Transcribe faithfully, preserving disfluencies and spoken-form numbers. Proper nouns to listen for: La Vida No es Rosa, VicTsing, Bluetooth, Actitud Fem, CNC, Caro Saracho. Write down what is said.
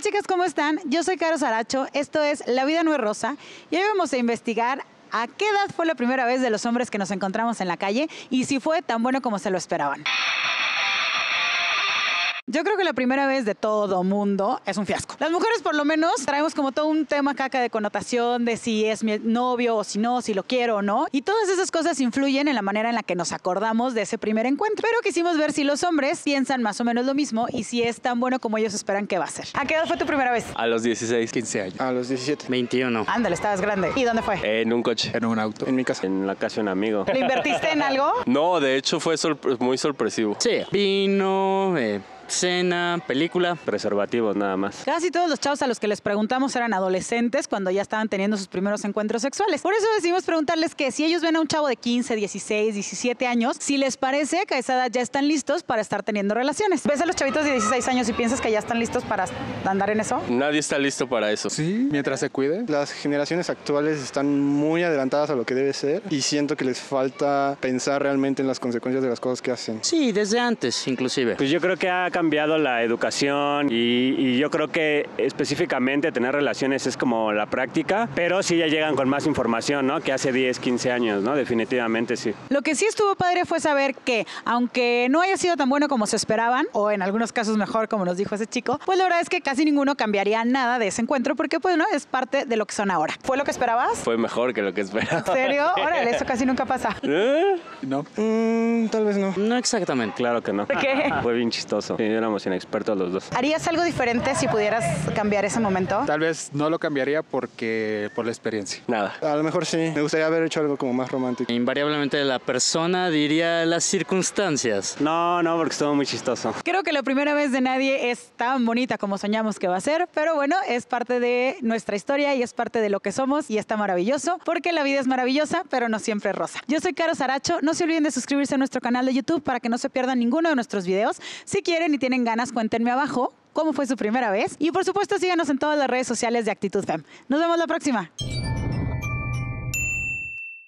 Hola chicas, ¿cómo están? Yo soy Caro Saracho, esto es La Vida No es Rosa y hoy vamos a investigar a qué edad fue la primera vez de los hombres que nos encontramos en la calle y si fue tan bueno como se lo esperaban. Yo creo que la primera vez de todo mundo es un fiasco. Las mujeres por lo menos traemos como todo un tema caca de connotación de si es mi novio o si no, si lo quiero o no. Y todas esas cosas influyen en la manera en la que nos acordamos de ese primer encuentro. Pero quisimos ver si los hombres piensan más o menos lo mismo y si es tan bueno como ellos esperan que va a ser. ¿A qué edad fue tu primera vez? A los dieciséis. quince años. A los diecisiete. veintiuno. Ándale, estabas grande. ¿Y dónde fue? En un coche. En un auto. En mi casa. En la casa de un amigo. ¿Lo invertiste en algo? No, de hecho fue sorpre- muy sorpresivo. Sí. Vino, eh... cena, película, preservativos nada más. Casi todos los chavos a los que les preguntamos eran adolescentes cuando ya estaban teniendo sus primeros encuentros sexuales. Por eso decidimos preguntarles que si ellos ven a un chavo de quince, dieciséis, diecisiete años, si les parece que a esa edad ya están listos para estar teniendo relaciones. ¿Ves a los chavitos de dieciséis años y piensas que ya están listos para andar en eso? Nadie está listo para eso. Sí, mientras se cuide. Las generaciones actuales están muy adelantadas a lo que debe ser y siento que les falta pensar realmente en las consecuencias de las cosas que hacen. Sí, desde antes inclusive. Pues yo creo que ha cambiado la educación y, y yo creo que específicamente tener relaciones es como la práctica, pero sí ya llegan con más información, ¿no? Que hace diez, quince años, ¿no? Definitivamente sí. Lo que sí estuvo padre fue saber que, aunque no haya sido tan bueno como se esperaban, o en algunos casos mejor, como nos dijo ese chico, pues la verdad es que casi ninguno cambiaría nada de ese encuentro, porque pues no, es parte de lo que son ahora. ¿Fue lo que esperabas? Fue mejor que lo que esperaba. ¿En serio? Órale, eso casi nunca pasa. ¿Eh? No. Mm, tal vez no. No exactamente. Claro que no. ¿Por qué? Fue bien chistoso. Sí, éramos inexpertos los dos. ¿Harías algo diferente si pudieras cambiar ese momento? Tal vez no lo cambiaría porque por la experiencia. Nada. A lo mejor sí. Me gustaría haber hecho algo como más romántico. Invariablemente la persona diría las circunstancias. No, no, porque estuvo muy chistoso. Creo que la primera vez de nadie es tan bonita como soñamos que va a ser, pero bueno, es parte de nuestra historia y es parte de lo que somos y está maravilloso porque la vida es maravillosa, pero no siempre es rosa. Yo soy Caro Saracho. No se olviden de suscribirse a nuestro canal de YouTube para que no se pierdan ninguno de nuestros videos. Si quieren y tienen ganas, cuéntenme abajo cómo fue su primera vez. Y por supuesto, síganos en todas las redes sociales de Actitud Fem. Nos vemos la próxima.